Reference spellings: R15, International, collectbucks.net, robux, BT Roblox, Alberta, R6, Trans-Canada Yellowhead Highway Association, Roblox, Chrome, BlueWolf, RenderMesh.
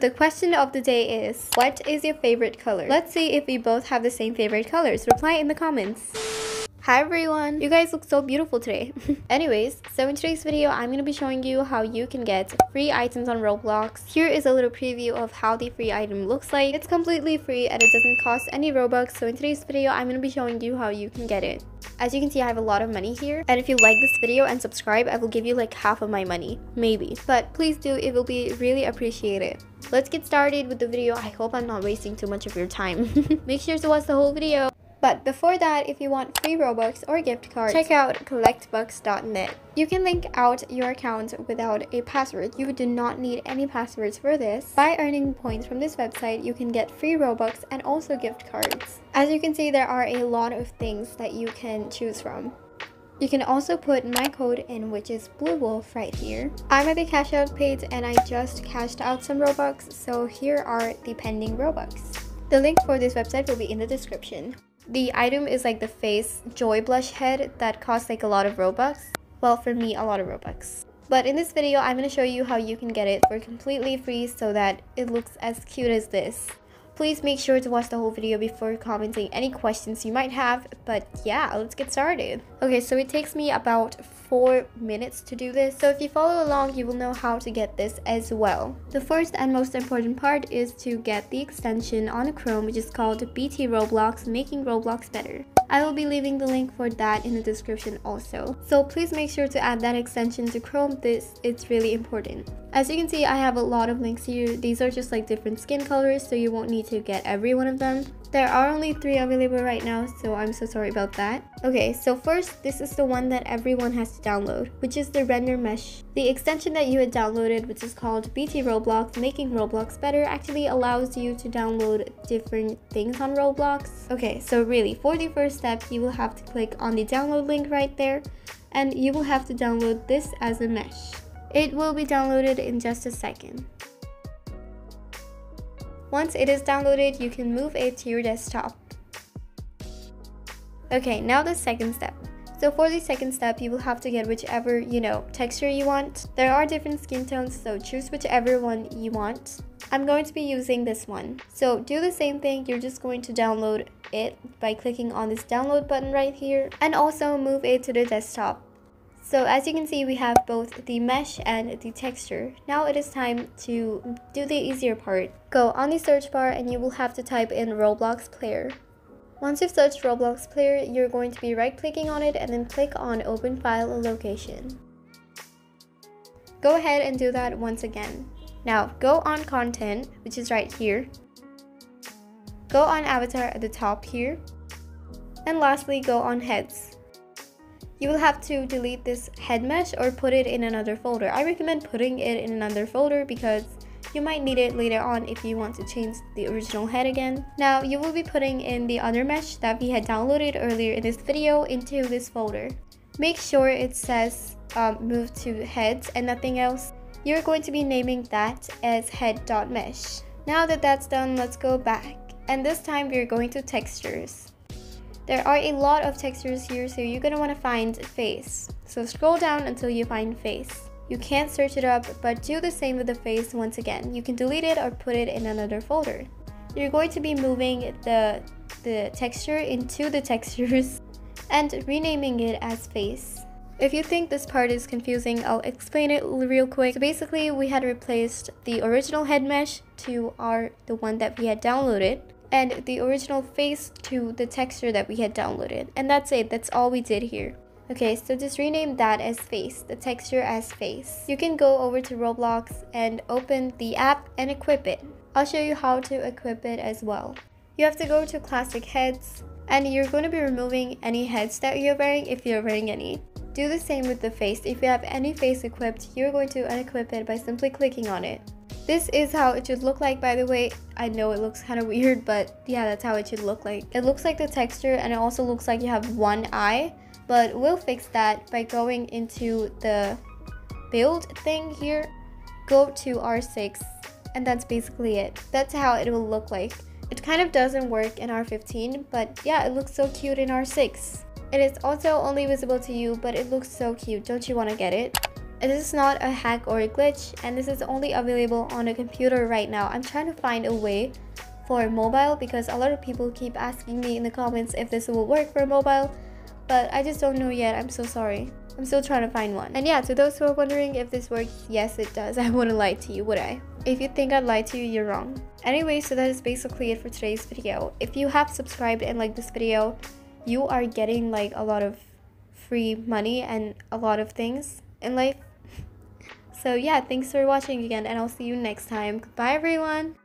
the question of the day is, what is your favorite color? Let's see if we both have the same favorite colors. Reply in the comments. Hi everyone, you guys look so beautiful today. Anyways, so in today's video I'm gonna be showing you how you can get free items on Roblox. Here is a little preview of how the free item looks like. It's completely free and it doesn't cost any Robux, so in today's video I'm gonna be showing you how you can get it. As you can see, I have a lot of money here, and if you like this video and subscribe, I will give you like half of my money, maybe, but please do, it will be really appreciated. Let's get started with the video. I hope I'm not wasting too much of your time. Make sure to watch the whole video. But before that, if you want free Robux or gift cards, check out collectbucks.net. You can link out your account without a password. You do not need any passwords for this. By earning points from this website, you can get free Robux and also gift cards. As you can see, there are a lot of things that you can choose from. You can also put my code in, which is BlueWolf right here. I'm at the cash out page and I just cashed out some Robux, so here are the pending Robux. The link for this website will be in the description. The item is like the face joy blush head that costs like a lot of Robux. Well, for me, a lot of Robux. But in this video, I'm going to show you how you can get it for completely free so that it looks as cute as this. Please make sure to watch the whole video before commenting any questions you might have. But yeah, let's get started. Okay, so it takes me about 4 minutes to do this. So if you follow along, you will know how to get this as well. The first and most important part is to get the extension on Chrome, which is called BT Roblox, making Roblox better. I will be leaving the link for that in the description also. So please make sure to add that extension to Chrome. It's really important. As you can see, I have a lot of links here. These are just like different skin colors, so you won't need to get every one of them. There are only 3 available right now, so I'm so sorry about that. Okay, so first, this is the one that everyone has to download, which is the RenderMesh. The extension that you had downloaded, which is called BT Roblox, making Roblox better, actually allows you to download different things on Roblox. Okay, so really, for the first step, you will have to click on the download link right there, and you will have to download this as a mesh. It will be downloaded in just a second. Once it is downloaded, you can move it to your desktop. Okay, now the second step. So for the second step, you will have to get whichever, texture you want. There are different skin tones, so choose whichever one you want. I'm going to be using this one. So do the same thing, you're just going to download it by clicking on this download button right here, and also move it to the desktop. So as you can see, we have both the mesh and the texture. Now it is time to do the easier part. Go on the search bar and you will have to type in Roblox player. Once you've searched Roblox player, you're going to be right clicking on it and then click on open file location. Go ahead and do that once again. Now go on content, which is right here. Go on avatar at the top here. And lastly, go on heads. You will have to delete this head mesh or put it in another folder. I recommend putting it in another folder because you might need it later on if you want to change the original head again. Now you will be putting in the other mesh that we had downloaded earlier in this video into this folder. Make sure it says move to heads and nothing else. You're going to be naming that as head.mesh. Now that that's done, let's go back. And this time we're going to textures. There are a lot of textures here, so you're going to want to find face. So scroll down until you find face. You can't search it up, but do the same with the face once again. You can delete it or put it in another folder. You're going to be moving the texture into the textures and renaming it as face. If you think this part is confusing, I'll explain it real quick. So basically, we had replaced the original head mesh to the one that we had downloaded, and the original face to the texture that we had downloaded. And that's it, that's all we did here. Okay, so just rename that as face, the texture as face. You can go over to Roblox and open the app and equip it. I'll show you how to equip it as well. You have to go to classic heads, and you're going to be removing any heads that you're wearing if you're wearing any. Do the same with the face. If you have any face equipped, you're going to unequip it by simply clicking on it. This is how it should look like, by the way. I know it looks kind of weird, but yeah, that's how it should look like. It looks like the texture, and it also looks like you have one eye, but we'll fix that by going into the build thing here. Go to R6, and that's basically it. That's how it will look like. It kind of doesn't work in R15, but yeah, it looks so cute in R6. It is also only visible to you, but it looks so cute. Don't you want to get it? This is not a hack or a glitch, and this is only available on a computer right now. I'm trying to find a way for mobile because a lot of people keep asking me in the comments if this will work for mobile, but I just don't know yet. I'm so sorry. I'm still trying to find one. And yeah, to those who are wondering if this works, yes it does. I wouldn't lie to you, would I? If you think I'd lie to you, you're wrong. Anyway, so that is basically it for today's video. If you have subscribed and liked this video, you are getting like a lot of free money and a lot of things in life. So yeah, thanks for watching again, and I'll see you next time. Goodbye everyone!